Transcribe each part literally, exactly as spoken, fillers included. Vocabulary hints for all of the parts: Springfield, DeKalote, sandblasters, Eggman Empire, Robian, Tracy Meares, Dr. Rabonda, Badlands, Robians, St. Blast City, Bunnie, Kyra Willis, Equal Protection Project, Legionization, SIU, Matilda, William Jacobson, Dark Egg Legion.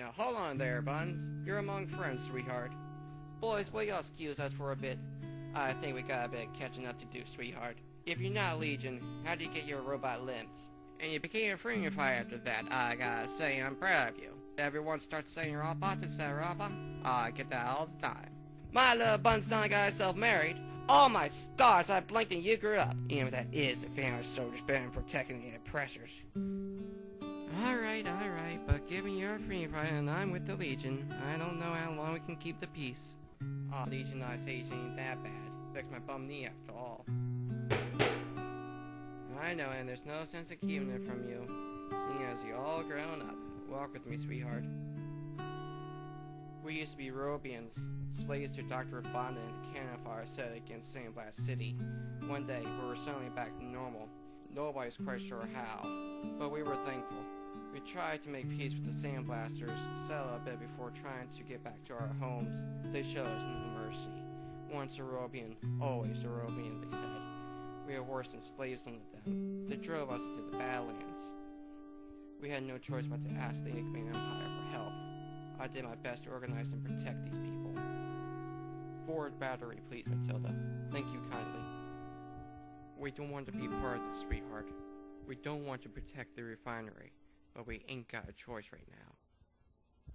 Now hold on there, Buns. You're among friends, sweetheart. Boys, will y'all excuse us for a bit? I think we got a bit of catching up to do, sweetheart. If you're not Legion, how'd you get your robot limbs? And you became a friend of mine after that. I gotta say, I'm proud of you. Everyone starts saying robot instead of robot. I get that all the time. My little Buns done got herself married. All my stars, I blinked and you grew up. Even that is the family soldiers better in protecting the oppressors. Alright, alright, but given you're a free fighter and I'm with the Legion, I don't know how long we can keep the peace. Aw, oh, Legionization ain't that bad. Affects my bum knee after all. I know, and there's no sense of keeping it from you, seeing as you're all grown up. Walk with me, sweetheart. We used to be Robians, slaves to Doctor Rabonda and the cannon fire set against Saint Blast City. One day, we were suddenly back to normal. Nobody was quite sure how, but we were thankful. We tried to make peace with the sandblasters, settle a bit before trying to get back to our homes. They showed us no mercy. Once a Robian, always a Robian, they said. We were worse than slaves under them. They drove us into the Badlands. We had no choice but to ask the Eggman Empire for help. I did my best to organize and protect these people. Forward battery, please, Matilda. Thank you kindly. We don't want to be part of this, sweetheart. We don't want to protect the refinery. But we ain't got a choice right now.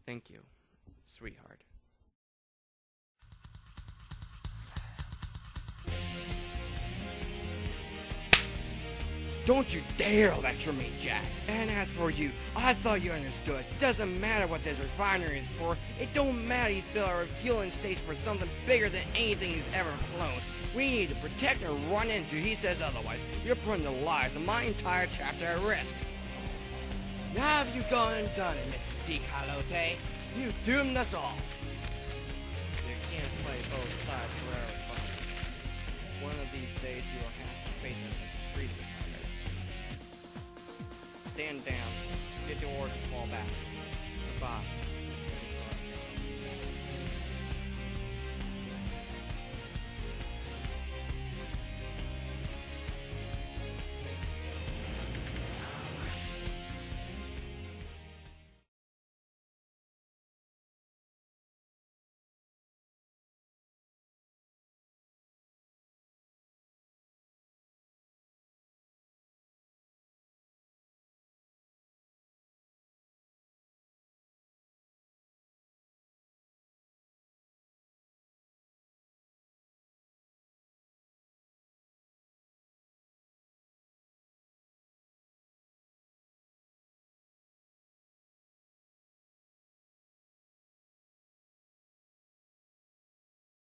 Thank you, sweetheart. Don't you dare lecture me, Jack. And as for you, I thought you understood. Doesn't matter what this refinery is for. It don't matter he's built a refueling station for something bigger than anything he's ever flown. We need to protect and run into he says otherwise. You're putting the lives of my entire chapter at risk. Now have you gone and done it, Missus DeKalote? You doomed us all. You can't play both sides forever, but one of these days you will have to face us as a freedom fighter. Stand down. Get your order and fall back.